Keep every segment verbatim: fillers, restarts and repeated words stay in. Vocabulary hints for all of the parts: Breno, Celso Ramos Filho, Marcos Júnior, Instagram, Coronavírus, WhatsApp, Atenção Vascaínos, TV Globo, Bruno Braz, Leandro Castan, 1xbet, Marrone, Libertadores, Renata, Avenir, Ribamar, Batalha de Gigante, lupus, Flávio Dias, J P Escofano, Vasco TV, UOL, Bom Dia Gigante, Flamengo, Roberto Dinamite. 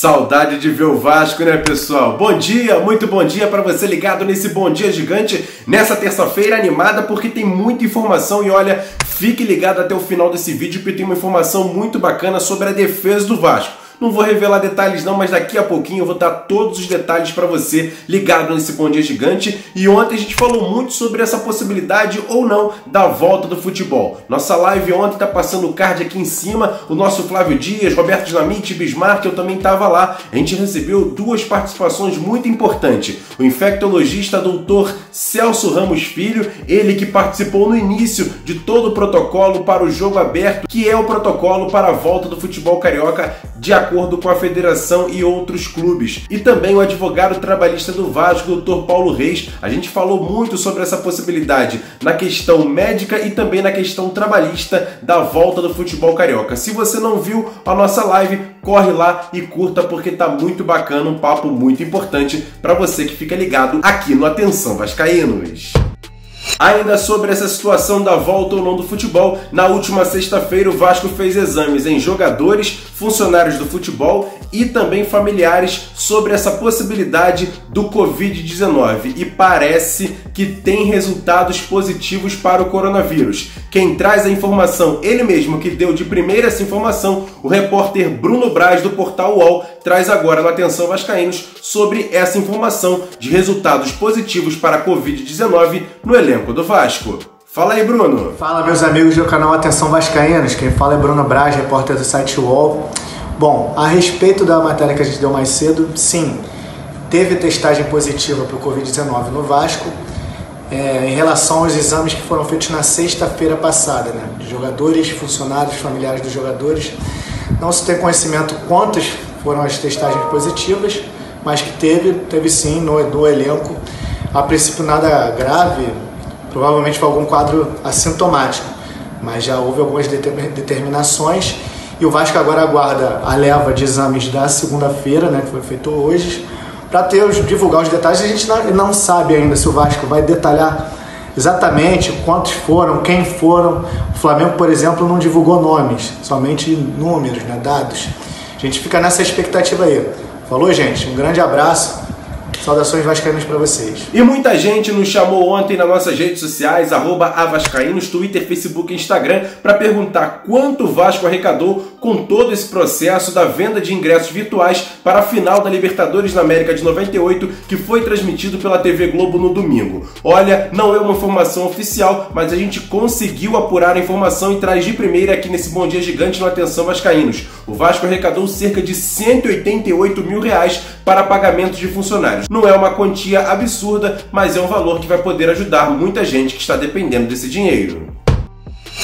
Saudade de ver o Vasco, né, pessoal? Bom dia, muito bom dia para você ligado nesse Bom Dia Gigante, nessa terça-feira animada, porque tem muita informação e, olha, fique ligado até o final desse vídeo, porque tem uma informação muito bacana sobre a defesa do Vasco. Não vou revelar detalhes não, mas daqui a pouquinho eu vou dar todos os detalhes para você ligado nesse Bom Dia Gigante. E ontem a gente falou muito sobre essa possibilidade ou não da volta do futebol. Nossa live ontem está passando o card aqui em cima, o nosso Flávio Dias, Roberto Dinamite, Bismarck, eu também estava lá. A gente recebeu duas participações muito importantes. O infectologista doutor Celso Ramos Filho, ele que participou no início de todo o protocolo para o jogo aberto, que é o protocolo para a volta do futebol carioca de acordo com a federação e outros clubes. E também o advogado trabalhista do Vasco, doutor Paulo Reis. A gente falou muito sobre essa possibilidade na questão médica e também na questão trabalhista da volta do futebol carioca. Se você não viu a nossa live, corre lá e curta porque tá muito bacana, um papo muito importante para você que fica ligado aqui no Atenção Vascaínos. Ainda sobre essa situação da volta ou não do futebol, na última sexta-feira o Vasco fez exames em jogadores, funcionários do futebol e também familiares sobre essa possibilidade do Covid dezenove e parece que tem resultados positivos para o coronavírus. Quem traz a informação, ele mesmo que deu de primeira essa informação, o repórter Bruno Braz do portal U O L, traz agora no Atenção Vascaínos sobre essa informação de resultados positivos para a Covid dezenove no elenco do Vasco. Fala aí, Bruno. Fala, meus amigos do canal Atenção Vascaínos. Quem fala é Bruno Braz, repórter do site U O L. Bom, a respeito da matéria que a gente deu mais cedo, sim, teve testagem positiva para o Covid dezenove no Vasco é, em relação aos exames que foram feitos na sexta-feira passada, né? De jogadores, funcionários, familiares dos jogadores. Não se tem conhecimento quantas foram as testagens positivas, mas que teve, teve sim, no, do elenco. A princípio nada grave, provavelmente foi algum quadro assintomático, mas já houve algumas determinações e o Vasco agora aguarda a leva de exames da segunda-feira, né, que foi feito hoje, para divulgar os detalhes. A gente não, não sabe ainda se o Vasco vai detalhar exatamente quantos foram, quem foram. O Flamengo, por exemplo, não divulgou nomes, somente números, né, dados. A gente fica nessa expectativa aí. Falou, gente? Um grande abraço. Saudações vascaínos para vocês. E muita gente nos chamou ontem nas nossas redes sociais, arroba avascaínos, Twitter, Facebook e Instagram, para perguntar quanto o Vasco arrecadou com todo esse processo da venda de ingressos virtuais para a final da Libertadores na América de noventa e oito, que foi transmitido pela T V Globo no domingo. Olha, não é uma informação oficial, mas a gente conseguiu apurar a informação e traz de primeira aqui nesse Bom Dia Gigante no Atenção Vascaínos. O Vasco arrecadou cerca de cento e oitenta e oito mil reais para pagamentos de funcionários. Não é uma quantia absurda, mas é um valor que vai poder ajudar muita gente que está dependendo desse dinheiro.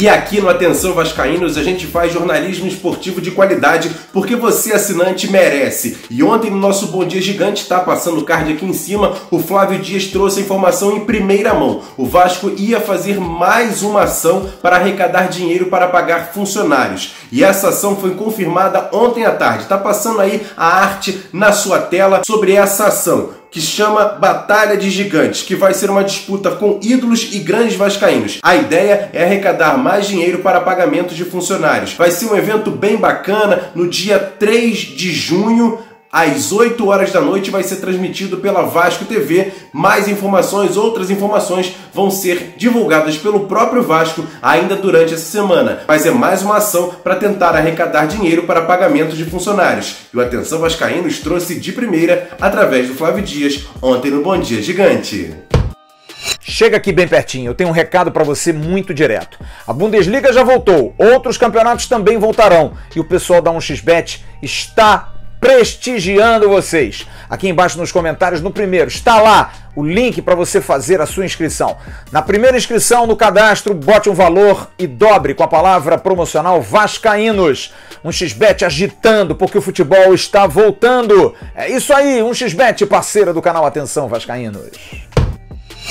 E aqui no Atenção Vascaínos a gente faz jornalismo esportivo de qualidade porque você, assinante, merece. E ontem no nosso Bom Dia Gigante, tá passando o card aqui em cima, o Flávio Dias trouxe a informação em primeira mão. O Vasco ia fazer mais uma ação para arrecadar dinheiro para pagar funcionários. E essa ação foi confirmada ontem à tarde. Tá passando aí a arte na sua tela sobre essa ação, que chama Batalha de Gigantes, que vai ser uma disputa com ídolos e grandes vascaínos. A ideia é arrecadar mais dinheiro para pagamentos de funcionários. Vai ser um evento bem bacana, no dia três de junho, às oito horas da noite, vai ser transmitido pela Vasco T V. Mais informações, outras informações vão ser divulgadas pelo próprio Vasco ainda durante essa semana. Mas é mais uma ação para tentar arrecadar dinheiro para pagamentos de funcionários. E o Atenção Vascaínos trouxe de primeira através do Flávio Dias ontem no Bom Dia Gigante. Chega aqui bem pertinho, eu tenho um recado para você muito direto. A Bundesliga já voltou, outros campeonatos também voltarão e o pessoal da um x bet está prestigiando vocês. Aqui embaixo nos comentários, no primeiro, está lá o link para você fazer a sua inscrição. Na primeira inscrição, no cadastro, bote um valor e dobre com a palavra promocional Vascaínos. um x bet agitando, porque o futebol está voltando. É isso aí, um x bet, parceira do canal Atenção Vascaínos.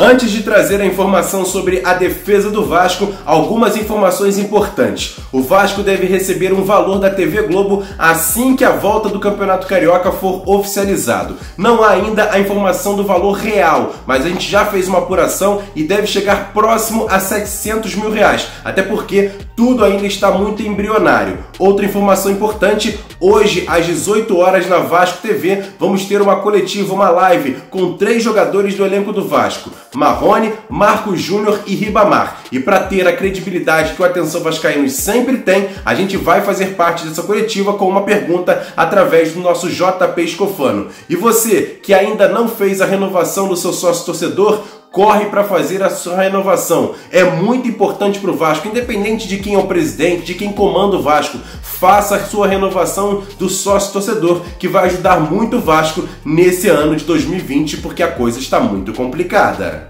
Antes de trazer a informação sobre a defesa do Vasco, algumas informações importantes. O Vasco deve receber um valor da T V Globo assim que a volta do Campeonato Carioca for oficializado. Não há ainda a informação do valor real, mas a gente já fez uma apuração e deve chegar próximo a setecentos mil reais. Até porque tudo ainda está muito embrionário. Outra informação importante, hoje às dezoito horas na Vasco T V vamos ter uma coletiva, uma live com três jogadores do elenco do Vasco: Marrone, Marcos Júnior e Ribamar. E para ter a credibilidade que o Atenção Vascaínos sempre tem, a gente vai fazer parte dessa coletiva com uma pergunta através do nosso J P Escofano. E você que ainda não fez a renovação do seu sócio-torcedor, corre para fazer a sua renovação. É muito importante para o Vasco, independente de quem é o presidente, de quem comanda o Vasco. Faça a sua renovação do sócio-torcedor, que vai ajudar muito o Vasco nesse ano de dois mil e vinte, porque a coisa está muito complicada.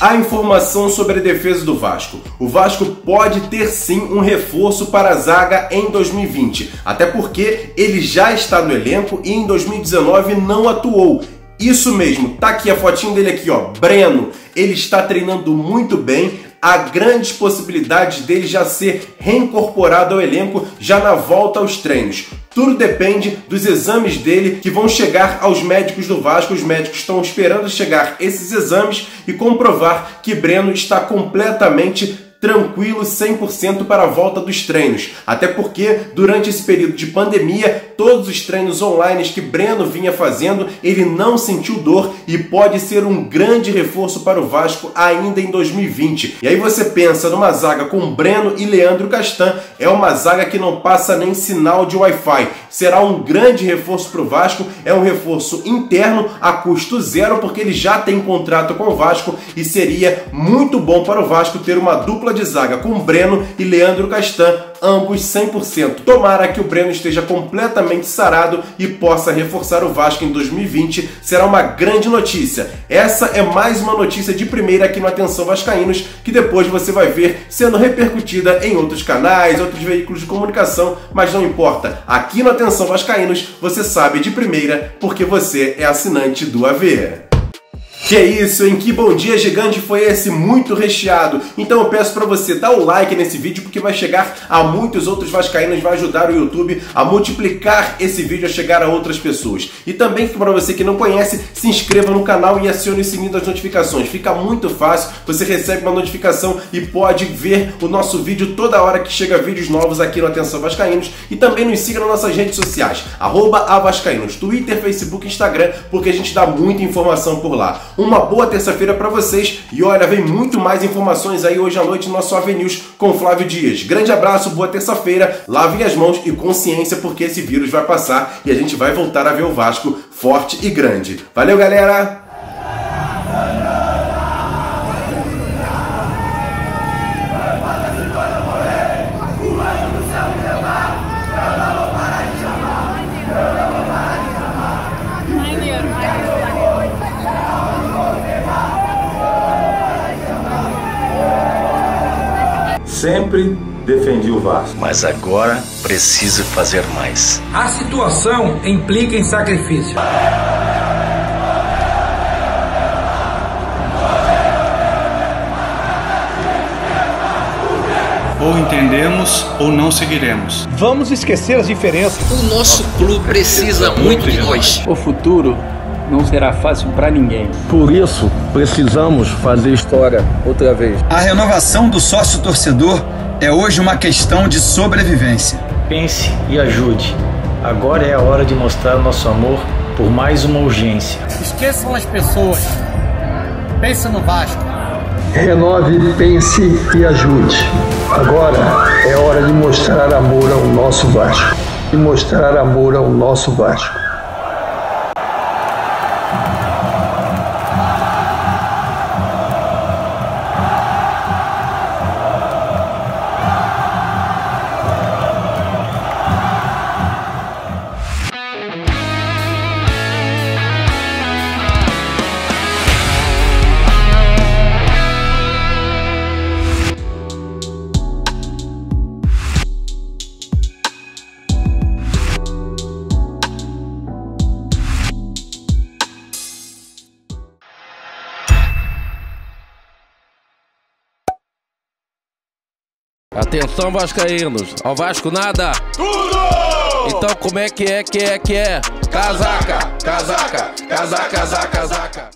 A informação sobre a defesa do Vasco. O Vasco pode ter sim um reforço para a zaga em dois mil e vinte, até porque ele já está no elenco e em dois mil e dezenove não atuou. Isso mesmo, tá aqui a fotinho dele aqui, ó, Breno. Ele está treinando muito bem. Há grandes possibilidades dele já ser reincorporado ao elenco já na volta aos treinos. Tudo depende dos exames dele que vão chegar aos médicos do Vasco. Os médicos estão esperando chegar esses exames e comprovar que Breno está completamente tranquilo, cem por cento para a volta dos treinos. Até porque, durante esse período de pandemia, todos os treinos online que Breno vinha fazendo, ele não sentiu dor e pode ser um grande reforço para o Vasco ainda em dois mil e vinte. E aí você pensa numa zaga com Breno e Leandro Castan, é uma zaga que não passa nem sinal de Wi-Fi. Será um grande reforço para o Vasco, é um reforço interno a custo zero, porque ele já tem contrato com o Vasco e seria muito bom para o Vasco ter uma dupla de zaga com Breno e Leandro Castan, ambos cem por cento. Tomara que o Breno esteja completamente sarado e possa reforçar o Vasco em dois mil e vinte. Será uma grande notícia. Essa é mais uma notícia de primeira aqui no Atenção Vascaínos, que depois você vai ver sendo repercutida em outros canais, outros veículos de comunicação, mas não importa. Aqui no Atenção Vascaínos você sabe de primeira porque você é assinante do A V E. Que é isso, hein? Que bom dia gigante foi esse, muito recheado. Então eu peço pra você dar o like nesse vídeo, porque vai chegar a muitos outros vascaínos, vai ajudar o YouTube a multiplicar esse vídeo, a chegar a outras pessoas. E também, pra você que não conhece, se inscreva no canal e acione o sininho das notificações. Fica muito fácil, você recebe uma notificação e pode ver o nosso vídeo toda hora que chega vídeos novos aqui no Atenção Vascaínos. E também nos siga nas nossas redes sociais, arroba avascaínos, Twitter, Facebook, Instagram, porque a gente dá muita informação por lá. Uma boa terça-feira para vocês e olha, vem muito mais informações aí hoje à noite no nosso Avenir com Flávio Dias. Grande abraço, boa terça-feira, lavem as mãos e consciência, porque esse vírus vai passar e a gente vai voltar a ver o Vasco forte e grande. Valeu, galera! Sempre defendi o Vasco. Mas agora preciso fazer mais. A situação implica em sacrifício. Ou entendemos ou não seguiremos. Vamos esquecer as diferenças. O nosso clube precisa muito de nós. O futuro não será fácil para ninguém. Por isso, precisamos fazer história outra vez. A renovação do sócio-torcedor é hoje uma questão de sobrevivência. Pense e ajude. Agora é a hora de mostrar nosso amor por mais uma urgência. Esqueçam as pessoas. Pense no Vasco. Renove, pense e ajude. Agora é hora de mostrar amor ao nosso Vasco. E mostrar amor ao nosso Vasco. Atenção Vascaínos, ao Vasco nada. Tudo! Então como é que é, que é, que é? Casaca, casaca, casaca, casaca, casaca.